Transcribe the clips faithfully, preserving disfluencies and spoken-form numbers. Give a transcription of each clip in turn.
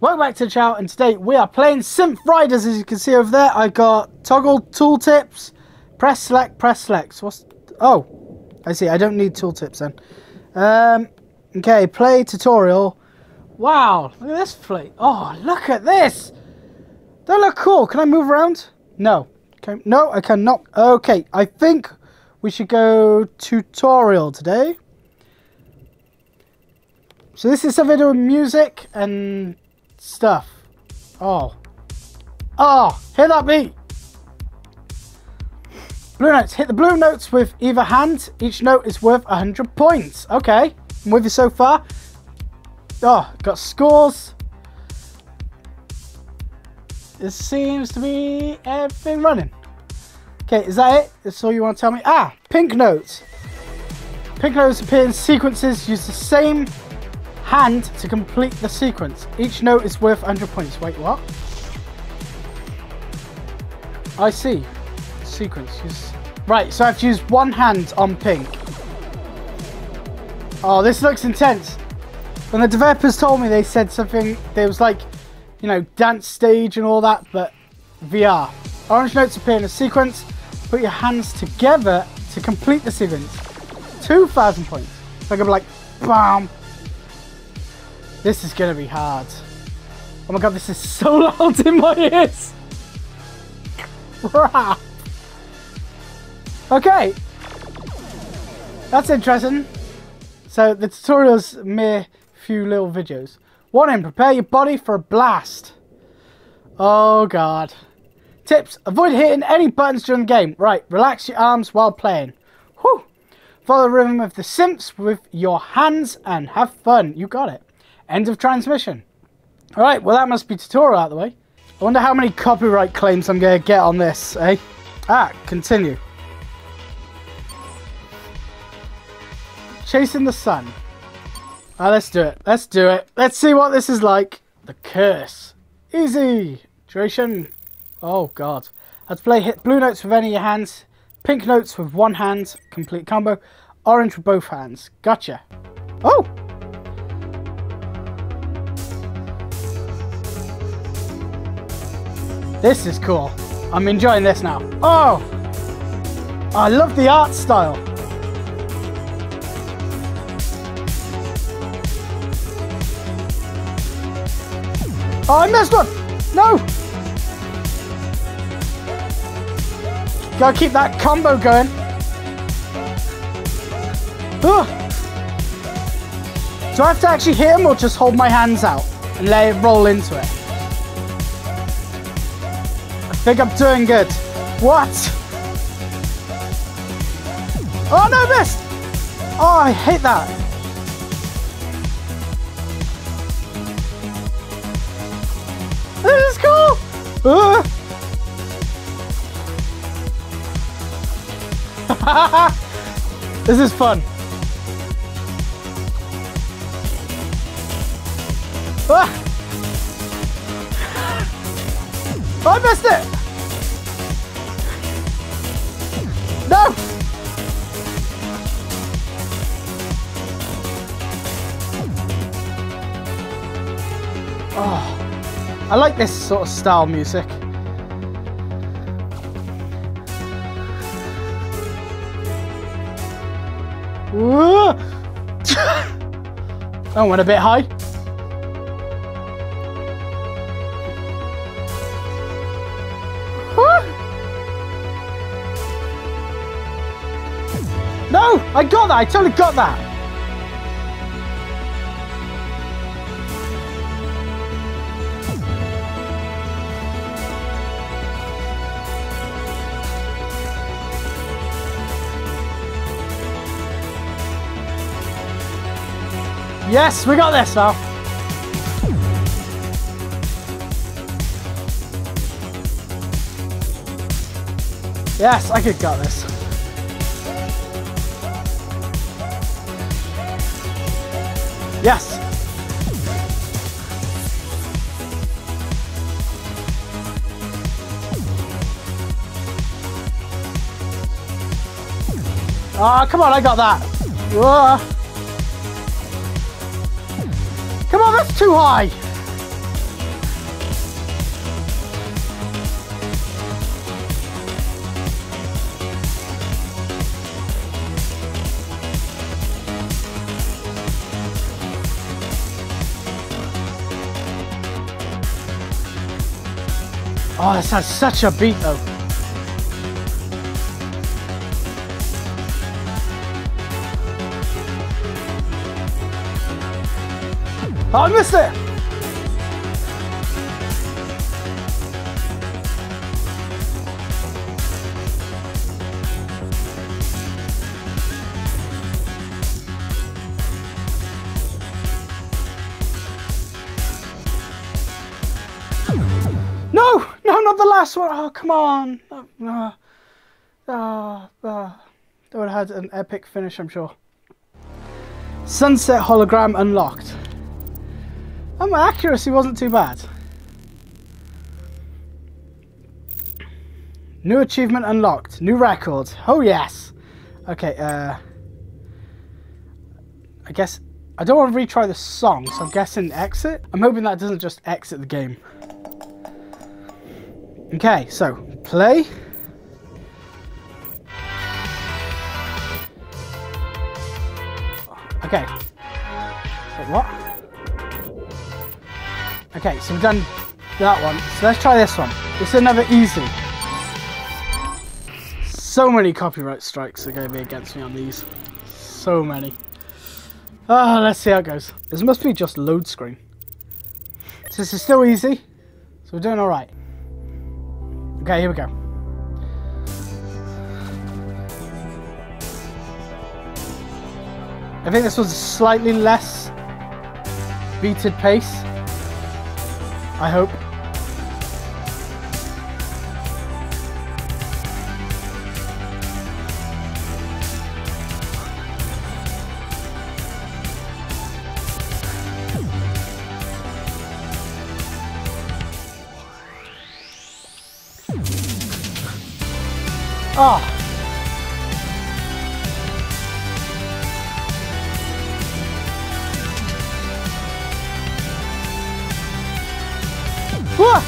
Welcome back to the channel, and today we are playing Synth Riders. As you can see over there, I got toggle tooltips, press select, press select. What's... oh, I see, I don't need tooltips then. Um, okay, play tutorial. Wow, look at this fleet. Oh, look at this. They look cool. Can I move around? No. Okay. No, I cannot. Okay, I think we should go tutorial today. So this is something with music and stuff. Oh. Oh, hear that beat. Blue notes. Hit the blue notes with either hand. Each note is worth one hundred points. Okay. I'm with you so far. Oh, got scores. This seems to be everything running. Okay, is that it? That's all you want to tell me? Ah, pink notes. Pink notes appear in sequences. Use the same hand to complete the sequence. Each note is worth one hundred points. Wait, what? I see. Sequence. Use... right, so I have to use one hand on pink. Oh, this looks intense. When the developers told me, they said something, there was like, you know, dance stage and all that, but V R. Orange notes appear in a sequence. Put your hands together to complete the sequence. two thousand points. So I could be like, bam. This is gonna be hard. Oh my god, this is so loud in my ears! Crap! Okay! That's interesting. So the tutorial's a mere few little videos. Warning, prepare your body for a blast. Oh god. Tips, avoid hitting any buttons during the game. Right, relax your arms while playing. Whew! Follow the rhythm of the synths with your hands and have fun. You got it. End of transmission. Alright, well that must be tutorial out of the way. I wonder how many copyright claims I'm going to get on this, eh? Ah, continue. Chasing the Sun. Ah, let's do it. Let's do it. Let's see what this is like. The Curse. Easy. Duration. Oh, God. Let's play hit blue notes with any of your hands. Pink notes with one hand. Complete combo. Orange with both hands. Gotcha. Oh! This is cool. I'm enjoying this now. Oh! I love the art style. Oh, I missed one! No! Gotta keep that combo going. Ugh. Do I have to actually hit him or just hold my hands out and let it roll into it? I think I'm doing good. What? Oh no, I missed! Oh, I hate that. This is cool! Uh. This is fun. Ah. I missed it! No! Oh, I like this sort of style music. Whoa. I went a bit high. No! I got that! I totally got that! Yes, we got this now! Yes, I could got this. Yes! Ah, oh, come on, I got that! Whoa. Come on, that's too high! Oh, that's not such a beat though. Oh, I missed it. The last one. Oh, come on. Uh, uh, uh, uh. That would have had an epic finish, I'm sure. Sunset Hologram unlocked. And my accuracy wasn't too bad. New achievement unlocked. New record. Oh, yes. Okay, uh... I guess... I don't want to retry the song, so I'm guessing exit. I'm hoping that doesn't just exit the game. Okay, so play. Okay. Wait, what? Okay, so we've done that one. So let's try this one. It's another easy. So many copyright strikes are going to be against me on these. So many. Ah, oh, let's see how it goes. This must be just load screen. So this is still easy. So we're doing all right. Okay, here we go. I think this was a slightly less beated pace. I hope. Oh. Whoa.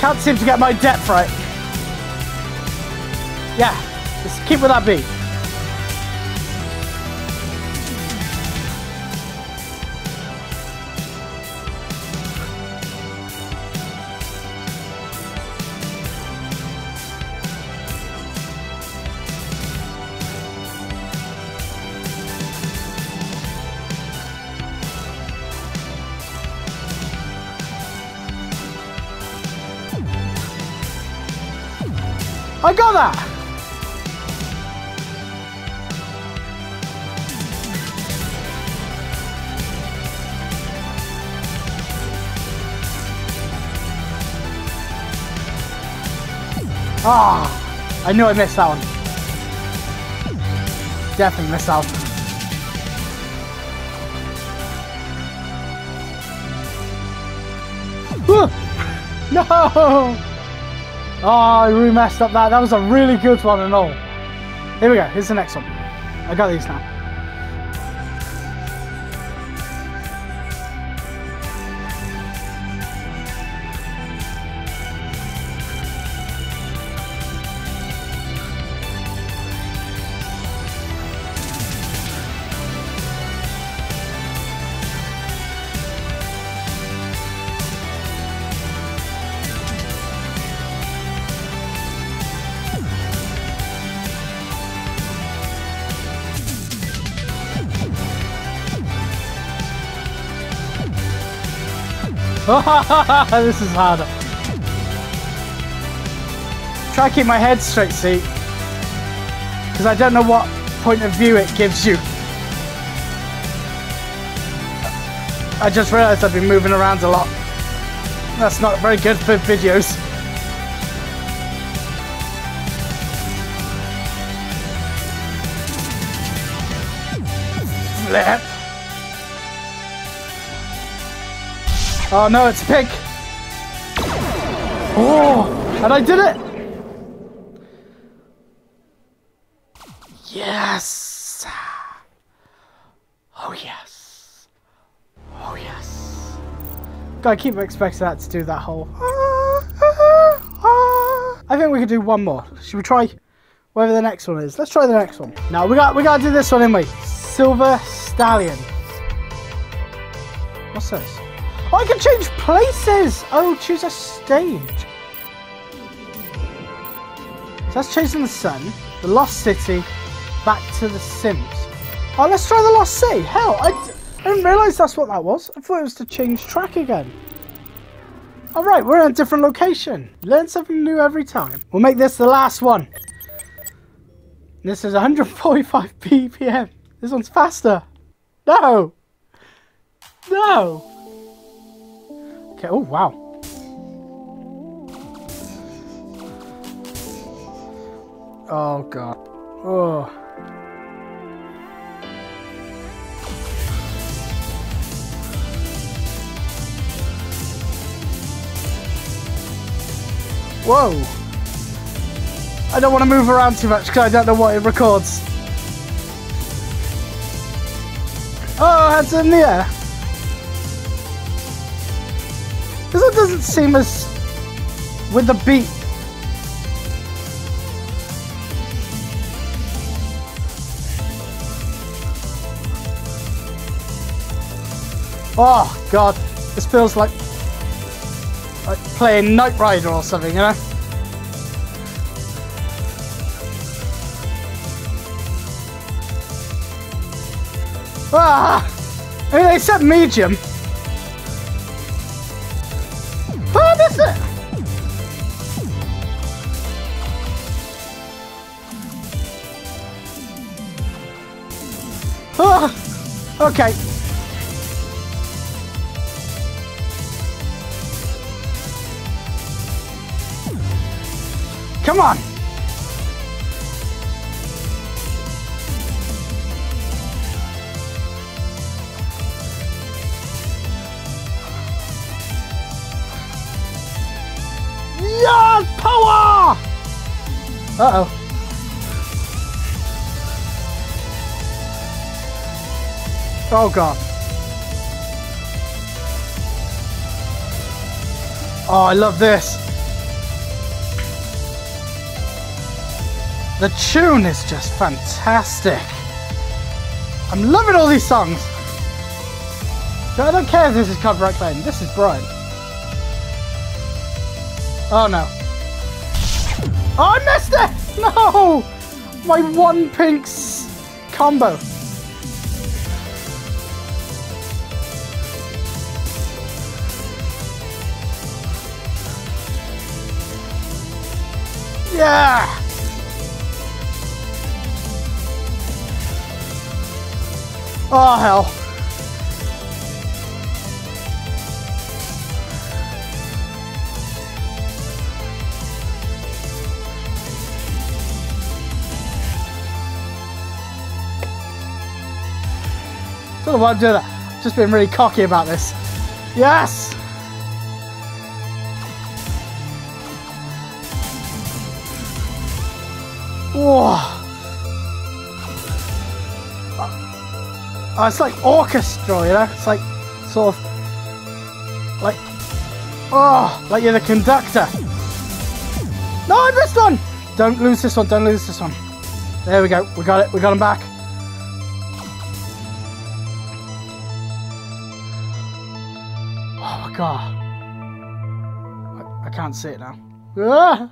Can't seem to get my depth right. Yeah, just keep with that beat. I got that! Ah! Oh, I knew I missed that one. Definitely missed that one. No! Oh, I really messed up that. That was a really good one and all. Here we go. Here's the next one. I got these now. This is harder. Try to keep my head straight, see? Because I don't know what point of view it gives you. I just realised I've been moving around a lot. That's not very good for videos. Flip. Oh no, it's a pig! Oh, and I did it! Yes! Oh yes! Oh yes! God, I keep expecting that to do that whole... I think we could do one more. Should we try whatever the next one is. Let's try the next one. Now we got we gotta do this one anyway. Silver Stallion. What's this? Oh, I can change places! Oh, choose a stage. So that's Chasing the Sun, The Lost City, Back to the Sims. Oh, let's try The Lost City. Hell, I, I didn't realise that's what that was. I thought it was to change track again. Alright, we're in a different location. Learn something new every time. We'll make this the last one. This is one forty-five B P M. This one's faster. No! No! Okay, oh wow. Oh god. Oh. Whoa! I don't want to move around too much because I don't know what it records. Oh, hands in the air! This one doesn't seem as... with the beat. Oh god, this feels like... like playing Knight Rider or something, you know? Ah! I mean, they said medium. Oh, that's it! Oh! Okay. Come on! Yeah, power! Uh-oh. Oh god. Oh, I love this. The tune is just fantastic. I'm loving all these songs. I don't care if this is copyright claim. This is Brian. Oh no. Oh, I missed it! No! My one pink combo. Yeah! Oh, hell. I don't know why I'm doing that. Just been really cocky about this. Yes! Whoa! Oh, it's like orchestra, you know? It's like, sort of, like, oh, like you're the conductor. No, I missed one! Don't lose this one, don't lose this one. There we go, we got it, we got him back. God, I, I can't see it now. Ah!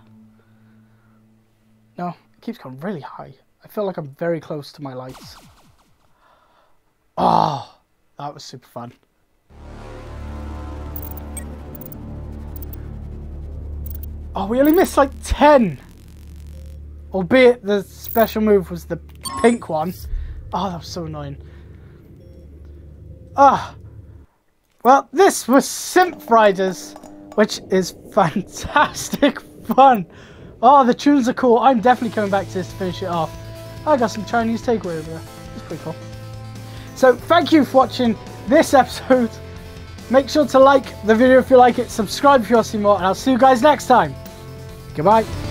No, it keeps going really high. I feel like I'm very close to my lights. Oh, that was super fun. Oh, we only missed like ten. Albeit the special move was the pink one. Oh, that was so annoying. Ah. Well, this was Synth Riders, which is fantastic fun. Oh, the tunes are cool. I'm definitely coming back to this to finish it off. I got some Chinese takeaway over there. It's pretty cool. So, thank you for watching this episode. Make sure to like the video if you like it, subscribe if you want to see more, and I'll see you guys next time. Goodbye.